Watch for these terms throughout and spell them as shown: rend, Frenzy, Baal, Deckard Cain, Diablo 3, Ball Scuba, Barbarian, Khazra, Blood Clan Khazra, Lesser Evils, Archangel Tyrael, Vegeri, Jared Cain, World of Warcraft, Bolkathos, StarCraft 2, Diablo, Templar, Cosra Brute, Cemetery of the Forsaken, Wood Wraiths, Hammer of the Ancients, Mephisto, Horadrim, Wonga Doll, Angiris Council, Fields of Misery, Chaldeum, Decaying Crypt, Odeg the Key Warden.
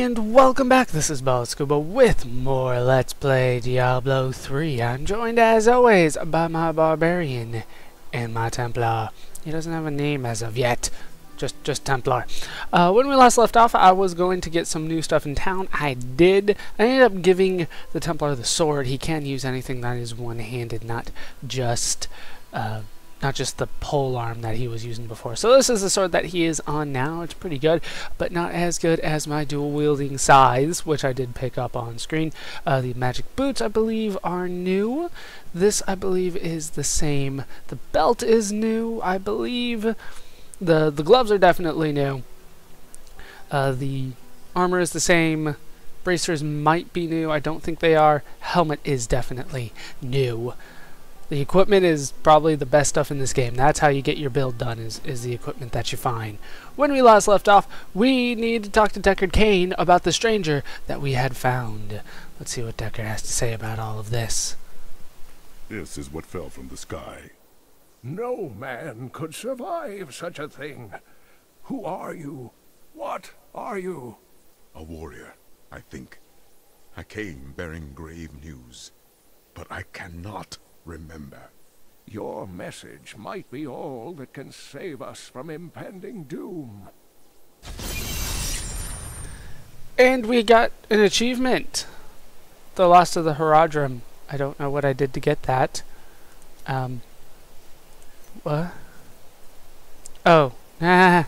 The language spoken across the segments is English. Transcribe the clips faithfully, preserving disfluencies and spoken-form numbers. And welcome back, this is Ball Scuba with more Let's Play Diablo three. I'm joined as always by my Barbarian and my Templar. He doesn't have a name as of yet, just just Templar. Uh, when we last left off, I was going to get some new stuff in town. I did. I ended up giving the Templar the sword. He can use anything that is one-handed, not just... Uh, Not just the pole arm that he was using before. So this is the sword that he is on now. It's pretty good, but not as good as my dual-wielding scythes, which I did pick up on screen. Uh, the magic boots, I believe, are new. This, I believe, is the same. The belt is new, I believe. The, the gloves are definitely new. Uh, the armor is the same. Bracers might be new. I don't think they are. Helmet is definitely new. The equipment is probably the best stuff in this game. That's how you get your build done, is, is the equipment that you find. When we last left off, we need to talk to Deckard Cain about the stranger that we had found. Let's see what Deckard has to say about all of this. This is what fell from the sky. No man could survive such a thing. Who are you? What are you? A warrior, I think. I came bearing grave news, but I cannot remember. Your message might be all that can save us from impending doom. And we got an achievement. The loss of the Horadrim. I don't know what I did to get that. Um. What? Oh. Nah.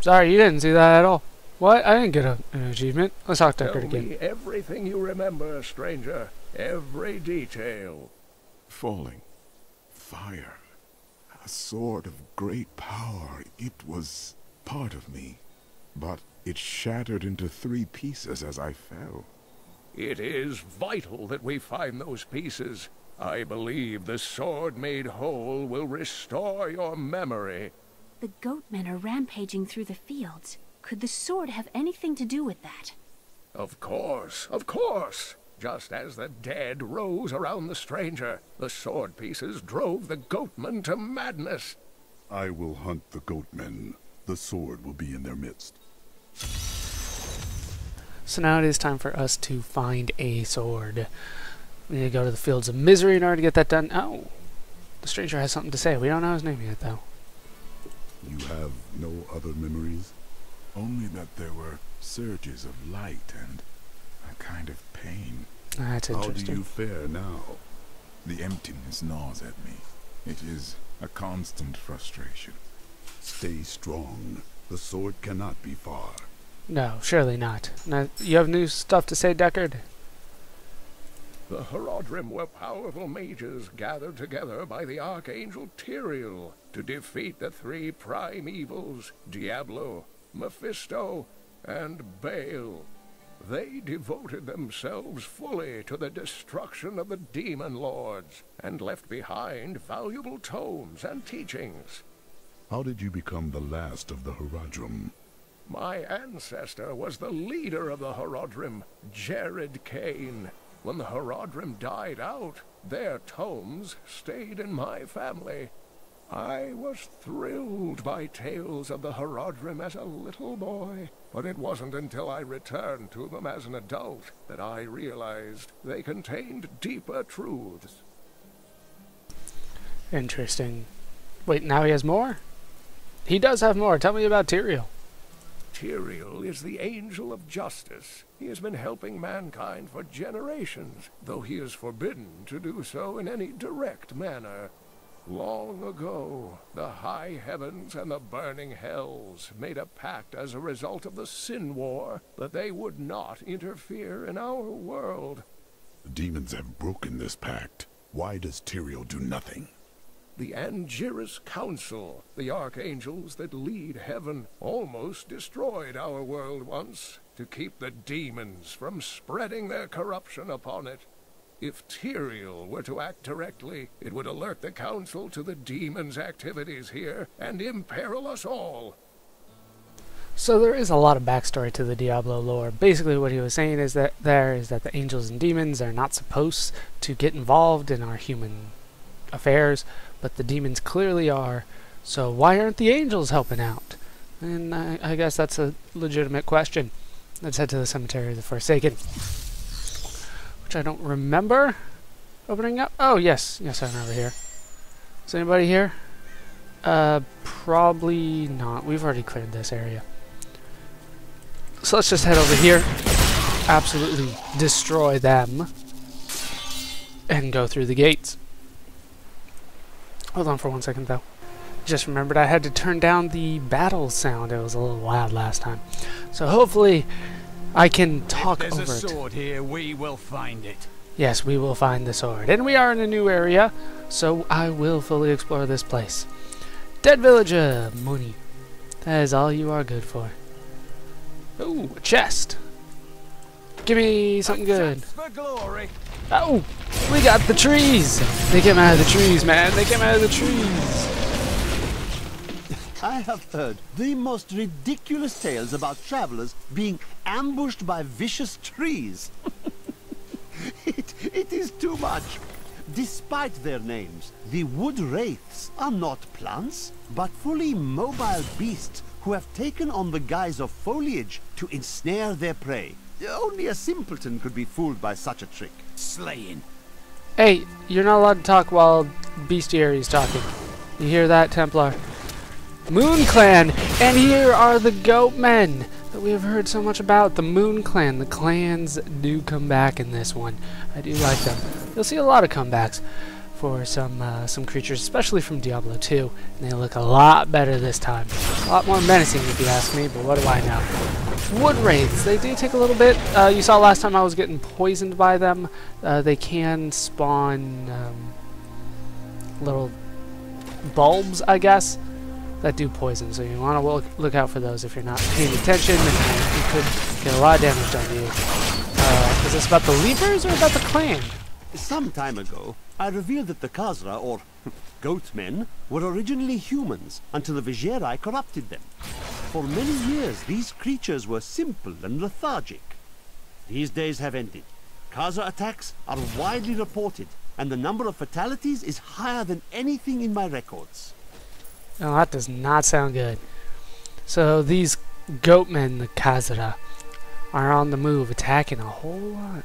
Sorry, you didn't see that at all. What? I didn't get a, an achievement. Let's talk to Deckard again. Tell me everything you remember, stranger. Every detail. Falling. Fire. A sword of great power. It was part of me, but it shattered into three pieces as I fell. It is vital that we find those pieces. I believe the sword made whole will restore your memory. The goatmen are rampaging through the fields. Could the sword have anything to do with that? Of course, of course. Just as the dead rose around the stranger, the sword pieces drove the goatmen to madness. I will hunt the goatmen. The sword will be in their midst. So now it is time for us to find a sword. We need to go to the Fields of Misery in order to get that done. Oh, the stranger has something to say. We don't know his name yet, though. You have no other memories? Only that there were surges of light and a kind of pain. That's interesting. How do you fare now? The emptiness gnaws at me. It is a constant frustration. Stay strong. The sword cannot be far. No, surely not. Now, you have new stuff to say, Deckard? The Horadrim were powerful mages gathered together by the Archangel Tyrael to defeat the three prime evils, Diablo, Mephisto, and Baal. They devoted themselves fully to the destruction of the demon lords, and left behind valuable tomes and teachings. How did you become the last of the Horadrim? My ancestor was the leader of the Horadrim, Jared Cain. When the Horadrim died out, their tomes stayed in my family. I was thrilled by tales of the Horadrim as a little boy, but it wasn't until I returned to them as an adult that I realized they contained deeper truths. Interesting. Wait, now he has more? He does have more. Tell me about Tyrael. Tyrael is the angel of justice. He has been helping mankind for generations, though he is forbidden to do so in any direct manner. Long ago, the high heavens and the burning hells made a pact as a result of the Sin War that they would not interfere in our world. The demons have broken this pact. Why does Tyrael do nothing? The Angiris Council, the archangels that lead heaven, almost destroyed our world once to keep the demons from spreading their corruption upon it. If Tyrael were to act directly, it would alert the Council to the demons' activities here and imperil us all. So there is a lot of backstory to the Diablo lore. Basically what he was saying is that there is that the angels and demons are not supposed to get involved in our human affairs, but the demons clearly are. So why aren't the angels helping out? And I, I guess that's a legitimate question. Let's head to the Cemetery of the Forsaken, which I don't remember opening up. Oh, yes. Yes, I remember here. Is anybody here? Uh, probably not. We've already cleared this area. So let's just head over here, absolutely destroy them, and go through the gates. Hold on for one second, though. Just remembered I had to turn down the battle sound. It was a little loud last time. So hopefully I can talk over it. If there's a sword here, we will find it. Yes, we will find the sword. And we are in a new area, so I will fully explore this place. Dead villager, money. That is all you are good for. Ooh, a chest. Give me something good. Oh, we got the trees. They came out of the trees, man. They came out of the trees. I have heard the most ridiculous tales about travelers being ambushed by vicious trees. it, it is too much. Despite their names, the Wood Wraiths are not plants, but fully mobile beasts who have taken on the guise of foliage to ensnare their prey. Only a simpleton could be fooled by such a trick. Slaying. Hey, you're not allowed to talk while Bestiary is talking. You hear that, Templar? Moon Clan, and here are the goat men that we have heard so much about. The Moon Clan, the clans do come back in this one. I do like them. You'll see a lot of comebacks for some uh, some creatures, especially from Diablo two, and they look a lot better this time. A lot more menacing, if you ask me, but what do I know? Wood Wraiths, they do take a little bit. Uh, you saw last time I was getting poisoned by them. Uh, they can spawn um, little bulbs, I guess, that do poison, so you want to look, look out for those if you're not paying attention, and you could get a lot of damage done to you. Uh, is this about the Leapers or about the clan? Some time ago, I revealed that the Khazra, or goatmen, were originally humans until the Vegeri corrupted them. For many years, these creatures were simple and lethargic. These days have ended. Khazra attacks are widely reported, and the number of fatalities is higher than anything in my records. No, that does not sound good. So these goatmen, the Khazra, are on the move, attacking a whole lot.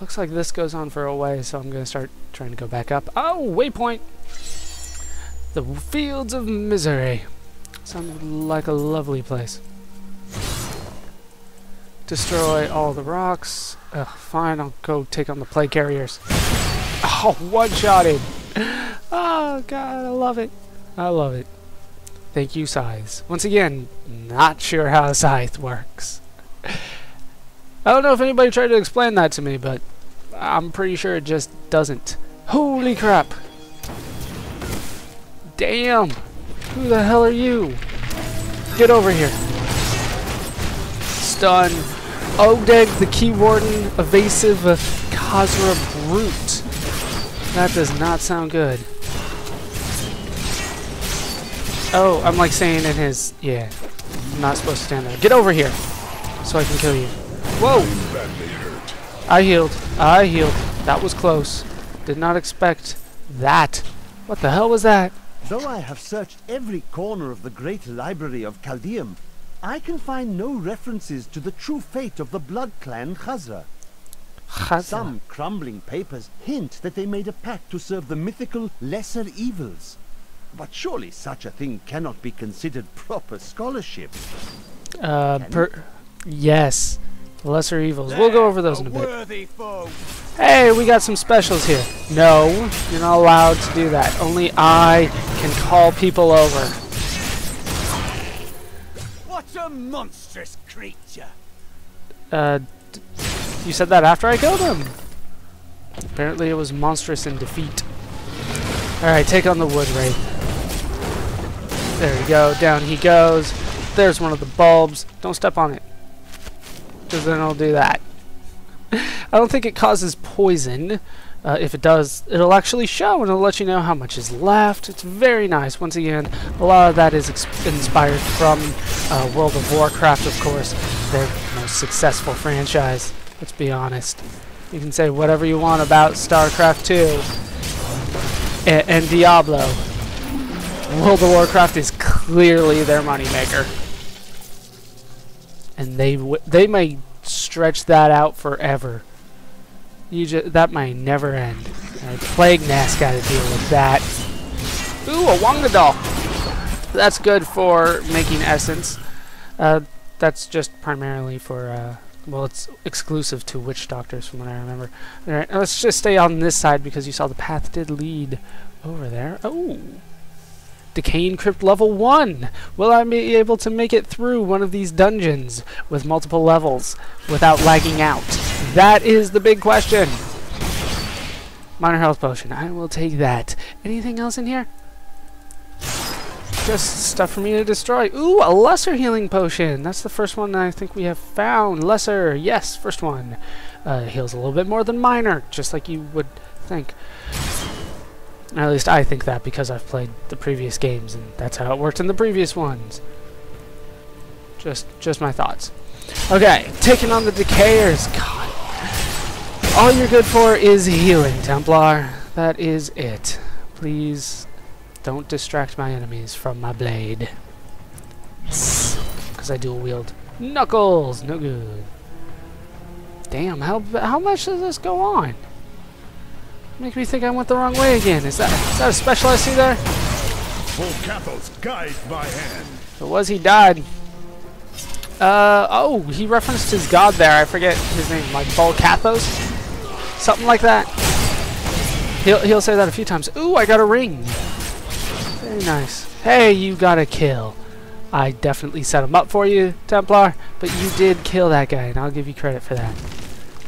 Looks like this goes on for a way, so I'm going to start trying to go back up. Oh, waypoint! The Fields of Misery. Sounds like a lovely place. Destroy all the rocks. Ugh, fine, I'll go take on the play carriers. Oh, one-shotted! Oh, God, I love it. I love it. Thank you, Scythes. Once again, not sure how a scythe works. I don't know if anybody tried to explain that to me, but I'm pretty sure it just doesn't. Holy crap! Damn! Who the hell are you? Get over here. Stun. Odeg the Key Warden, evasive Cosra Brute. That does not sound good. Oh, I'm like saying in his... Yeah. I'm not supposed to stand there. Get over here! So I can kill you. Whoa! I healed. I healed. That was close. Did not expect that. What the hell was that? Though I have searched every corner of the great library of Chaldeum, I can find no references to the true fate of the Blood Clan Khazra. Khazra. Some crumbling papers hint that they made a pact to serve the mythical Lesser Evils. But surely such a thing cannot be considered proper scholarship. Uh, per yes. Lesser Evils. There, we'll go over those in a bit. Folk. Hey, we got some specials here. No, you're not allowed to do that. Only I can call people over. What a monstrous creature! Uh, d you said that after I killed him. Apparently it was monstrous in defeat. Alright, take on the Wood Wraith. There we go, down he goes. There's one of the bulbs. Don't step on it, because then I'll do that. I don't think it causes poison. Uh, if it does, it'll actually show, and it'll let you know how much is left. It's very nice. Once again, a lot of that is inspired from uh, World of Warcraft, of course. Their most successful franchise, let's be honest. You can say whatever you want about StarCraft two and, and Diablo. World of Warcraft is clearly their moneymaker. and they w they may stretch that out forever. You just, that might never end. And a plague nest got to deal with that. Ooh, a Wonga Doll. That's good for making essence. Uh, that's just primarily for, uh, well, it's exclusive to witch doctors from what I remember. All right, let's just stay on this side because you saw the path did lead over there. Oh, Decaying Crypt level one. Will I be able to make it through one of these dungeons with multiple levels without lagging out? That is the big question. Minor health potion. I will take that. Anything else in here? Just stuff for me to destroy. Ooh, a lesser healing potion. That's the first one that I think we have found. Lesser, yes, first one. Uh, heals a little bit more than minor, just like you would think. At least I think that because I've played the previous games and that's how it worked in the previous ones. Just, just my thoughts. Okay, taking on the Decayers. God, all you're good for is healing, Templar. That is it. Please. Don't distract my enemies from my blade. Because I dual wield. Knuckles! No good. Damn, how, how much does this go on? Make me think I went the wrong way again. Is that, is that a special I see there? Bolkathos, guide my hand. It was he died. Uh, oh, he referenced his god there. I forget his name. Like Bolkathos? Something like that. He'll, he'll say that a few times. Ooh, I got a ring. Very nice. Hey, you got a kill. I definitely set him up for you, Templar, but you did kill that guy, and I'll give you credit for that.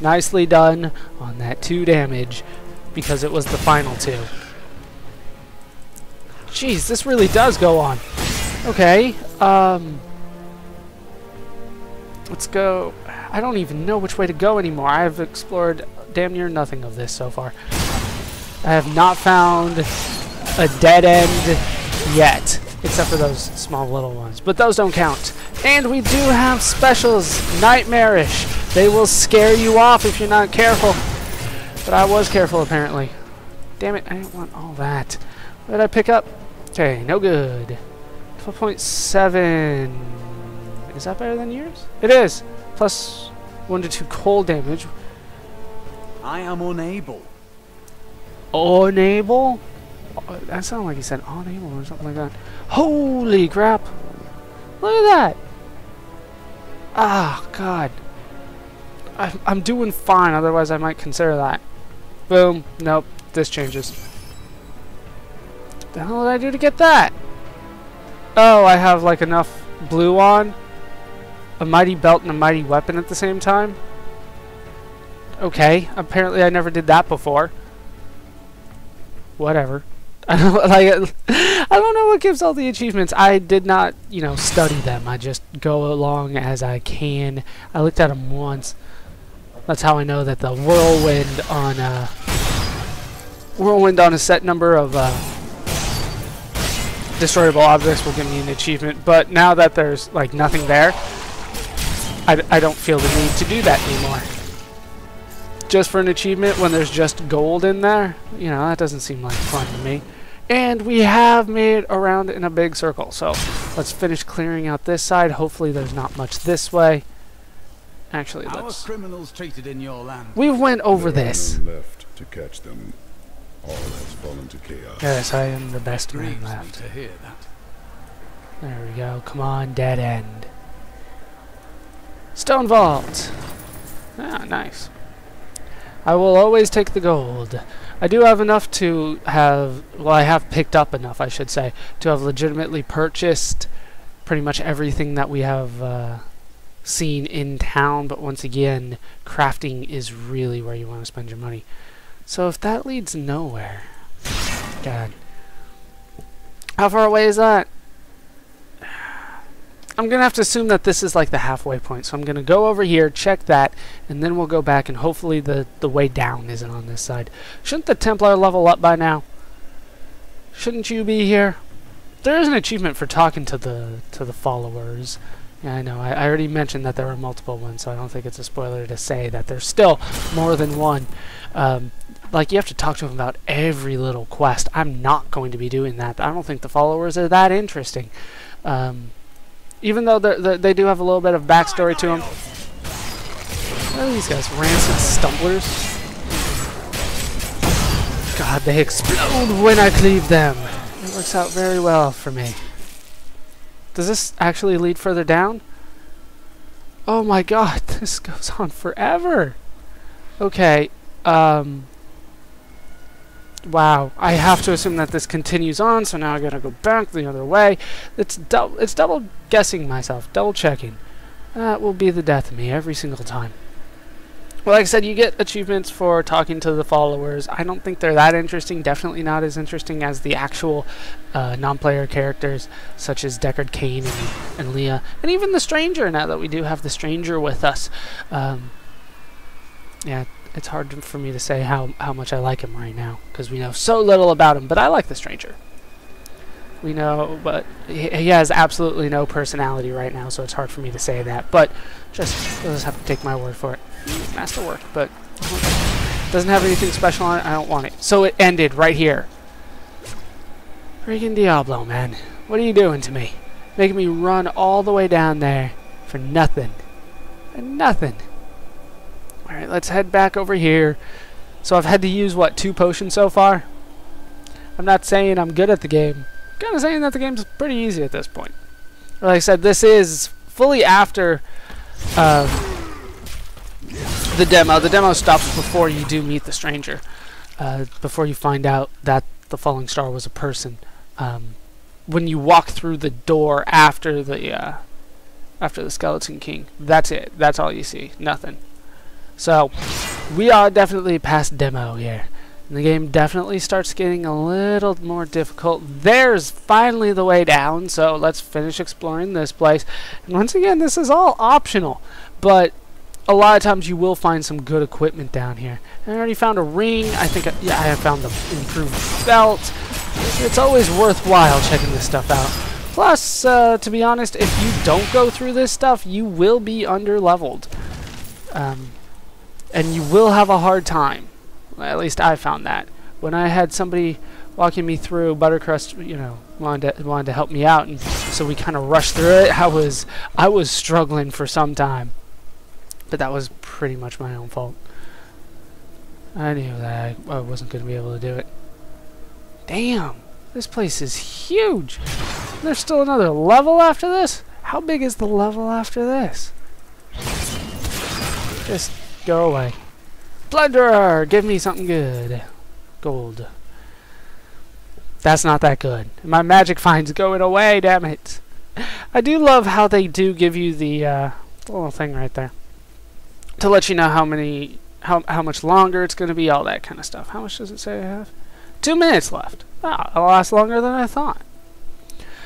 Nicely done on that two damage, because it was the final two. Jeez, this really does go on. Okay, um... let's go... I don't even know which way to go anymore. I have explored damn near nothing of this so far. I have not found a dead end yet, except for those small little ones, but those don't count. And we do have specials, nightmarish. They will scare you off if you're not careful, but I was careful apparently. Damn it, I didn't want all that. What did I pick up? Okay, no good. twelve point seven, is that better than yours? It is, plus one to two cold damage. I am unable. Unable? Oh, that sounded like he said unable or something like that. Holy crap! Look at that! Ah, oh, God. I'm, I'm doing fine, otherwise I might consider that. Boom. Nope. This changes. What the hell did I do to get that? Oh, I have like enough blue on. A mighty belt and a mighty weapon at the same time. Okay. Apparently I never did that before. Whatever. I don't, like, I don't know what gives all the achievements. I did not, you know, study them. I just go along as I can. I looked at them once. That's how I know that the whirlwind on a whirlwind on a set number of uh, destroyable objects will give me an achievement. But now that there's like nothing there, I, I don't feel the need to do that anymore. Just for an achievement when there's just gold in there, you know, that doesn't seem like fun to me. And we have made a round in a big circle, so let's finish clearing out this side. Hopefully there's not much this way. Actually, let's... Our criminals treated in your land. We went over there this. Left to catch them. All has fallen to chaos. Yes, I am the best man left. To hear that. There we go. Come on, dead end. Stone vault. Ah, nice. I will always take the gold. I do have enough to have, well, I have picked up enough, I should say, to have legitimately purchased pretty much everything that we have uh, seen in town, but once again, crafting is really where you want to spend your money. So if that leads nowhere, God. How far away is that? I'm going to have to assume that this is like the halfway point, so I'm going to go over here, check that, and then we'll go back, and hopefully the, the way down isn't on this side. Shouldn't the Templar level up by now? Shouldn't you be here? There is an achievement for talking to the to the followers. Yeah, I know, I, I already mentioned that there were multiple ones, so I don't think it's a spoiler to say that there's still more than one. Um, like, you have to talk to them about every little quest. I'm not going to be doing that. I don't think the followers are that interesting. Um... even though they're, they're, they do have a little bit of backstory to them. What are these guys? Rancid stumblers? God, they explode when I cleave them. It works out very well for me. Does this actually lead further down? Oh my god, this goes on forever. Okay, um... wow, I have to assume that this continues on, so now I gotta go back the other way. It's, dou it's double guessing myself, double checking. That will be the death of me every single time. Well, like I said, you get achievements for talking to the followers. I don't think they're that interesting, definitely not as interesting as the actual uh, non-player characters, such as Deckard Cain and, and Leah, and even the Stranger, now that we do have the Stranger with us. Um, yeah. It's hard for me to say how, how much I like him right now, because we know so little about him, but I like the Stranger. We know, but he, he has absolutely no personality right now, so it's hard for me to say that, but just, you'll just have to take my word for it. Masterwork, but doesn't have anything special on it, I don't want it. So it ended right here. Freaking Diablo, man. What are you doing to me? Making me run all the way down there for nothing. For nothing. Alright, let's head back over here. So I've had to use, what, two potions so far? I'm not saying I'm good at the game. I'm kind of saying that the game's pretty easy at this point. Like I said, this is fully after uh, the demo. The demo stops before you do meet the Stranger. Uh, before you find out that the Falling Star was a person. Um, when you walk through the door after the, uh, after the Skeleton King. That's it. That's all you see. Nothing. So, we are definitely past demo here. And the game definitely starts getting a little more difficult. There's finally the way down, so let's finish exploring this place. And once again, this is all optional, but a lot of times you will find some good equipment down here. And I already found a ring. I think, I, yeah, I have found the improved belt. It's always worthwhile checking this stuff out. Plus, uh, to be honest, if you don't go through this stuff, you will be under-leveled. Um... And you will have a hard time. At least I found that. When I had somebody walking me through, Buttercrust, you know, wanted to, wanted to help me out, and so we kind of rushed through it. I was I was struggling for some time, but that was pretty much my own fault. I knew that I, I wasn't going to be able to do it. Damn, this place is huge. There's still another level after this? How big is the level after this? Just... go away. Plunderer! Give me something good. Gold. That's not that good. My magic find's going away, damn it. I do love how they do give you the, uh, the little thing right there. To let you know how many, how, how much longer it's going to be, all that kind of stuff. How much does it say I have? Two minutes left. Ah, it'll last longer than I thought.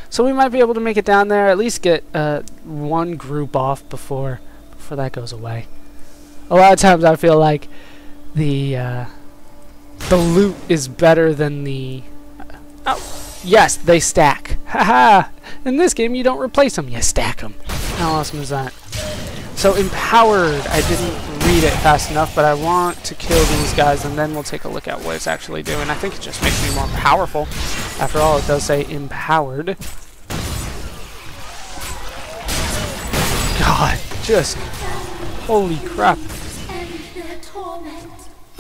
So we might be able to make it down there, at least get uh, one group off before, before that goes away. A lot of times I feel like the uh, the loot is better than the... Uh, oh, yes, they stack. Haha! In this game, you don't replace them, you stack them. How awesome is that? So, Empowered. I didn't read it fast enough, but I want to kill these guys, and then we'll take a look at what it's actually doing. I think it just makes me more powerful. After all, it does say Empowered. God, just... holy crap.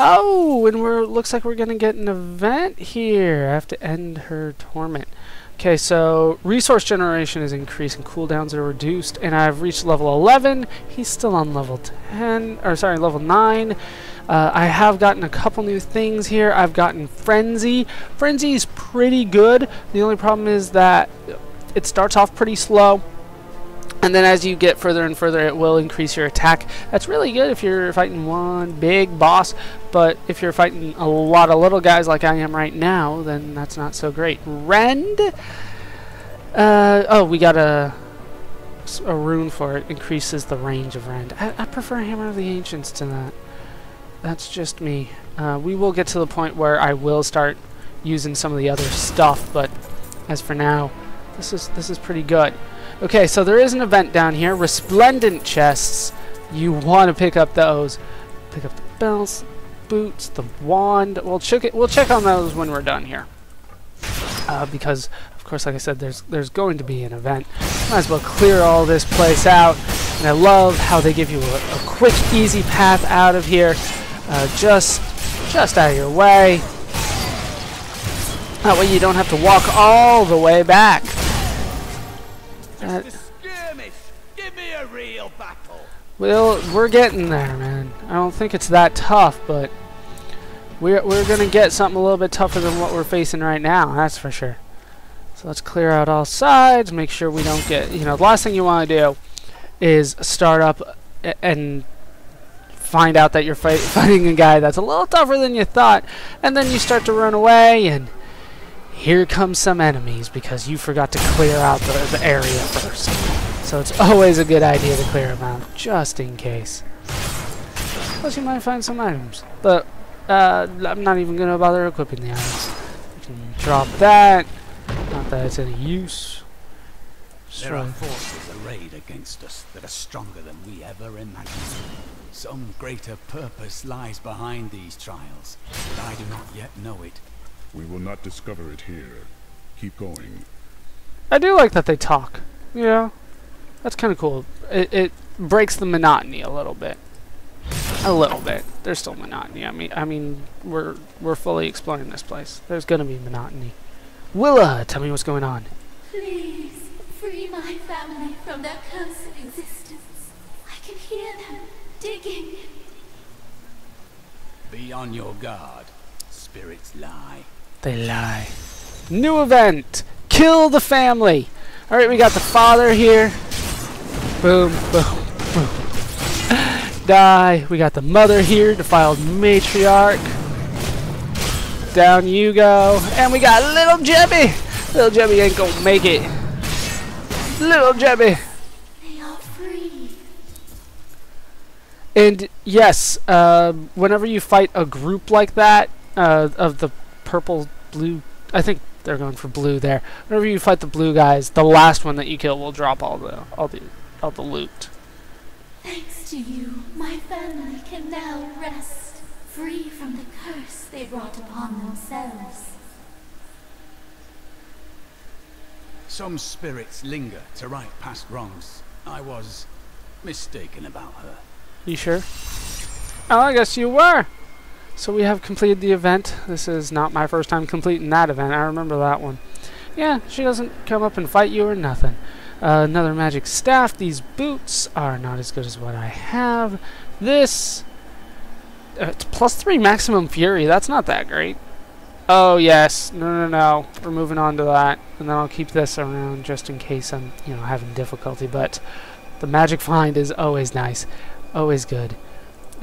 Oh, and we're looks like we're gonna get an event here. I have to end her torment. Okay, so resource generation is increased and cooldowns are reduced, and I've reached level eleven. He's still on level ten, or sorry, level nine. Uh, I have gotten a couple new things here. I've gotten Frenzy. Frenzy is pretty good. The only problem is that it starts off pretty slow. And then as you get further and further, it will increase your attack. That's really good if you're fighting one big boss, but if you're fighting a lot of little guys like I am right now, then that's not so great. Rend? Uh, oh, we got a, a rune for it. Increases the range of Rend. I, I prefer Hammer of the Ancients to that. That's just me. Uh, we will get to the point where I will start using some of the other stuff, but as for now, this is, this is pretty good. Okay, so there is an event down here. Resplendent chests. You want to pick up those. Pick up the belts, boots, the wand. We'll check it. We'll check on those when we're done here, uh, because, of course, like I said, there's there's going to be an event. Might as well clear all this place out. And I love how they give you a, a quick, easy path out of here. Uh, just, just out of your way. That way you don't have to walk all the way back. That Give me a real battle. Well, we're getting there, man. I don't think it's that tough, but we're, we're going to get something a little bit tougher than what we're facing right now. That's for sure. So let's clear out all sides. Make sure we don't get... You know, the last thing you want to do is start up and find out that you're fight, fighting a guy that's a little tougher than you thought, and then you start to run away, and here come some enemies because you forgot to clear out the, the area first. So it's always a good idea to clear them out, just in case. Plus you might find some items, but uh, I'm not even going to bother equipping the items. You can drop that, not that it's any use. There are forces arrayed against us that are stronger than we ever imagined. Some greater purpose lies behind these trials, but I do not yet know it. We will not discover it here. Keep going. I do like that they talk. You know, that's kind of cool. It, it breaks the monotony a little bit. A little bit. There's still monotony. I mean, I mean, we're we're fully exploring this place. There's gonna be monotony. Willa, tell me what's going on. Please. Free my family from their cursed existence. I can hear them digging. Be on your guard. Spirits lie. They lie. New event. Kill the family. All right, we got the father here. Boom, boom, boom. Die. We got the mother here, defiled matriarch. Down you go. And we got little Jebby. Little Jebby ain't gonna make it. Little Jebby. They are free. And yes, uh, whenever you fight a group like that, uh, of the purple, blue, I think they're going for blue there. Whenever you fight the blue guys, the last one that you kill will drop all the all the all the loot. Thanks to you, my family can now rest, free from the curse they brought upon themselves. Some spirits linger to right past wrongs. I was mistaken about her. You sure? Oh, I guess you were. So we have completed the event. This is not my first time completing that event. I remember that one. Yeah, she doesn't come up and fight you or nothing. Uh, another magic staff. These boots are not as good as what I have. This... Uh, it's plus three maximum fury. That's not that great. Oh yes, no, no, no. We're moving on to that, and then I'll keep this around just in case I'm, you know, having difficulty. But the magic find is always nice, always good.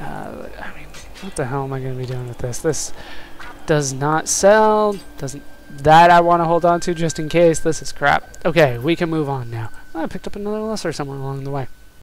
Uh, I mean, what the hell am I going to be doing with this? This does not sell. Doesn't that I want to hold on to just in case. This is crap. Okay, we can move on now. Oh, I picked up another lesser somewhere along the way.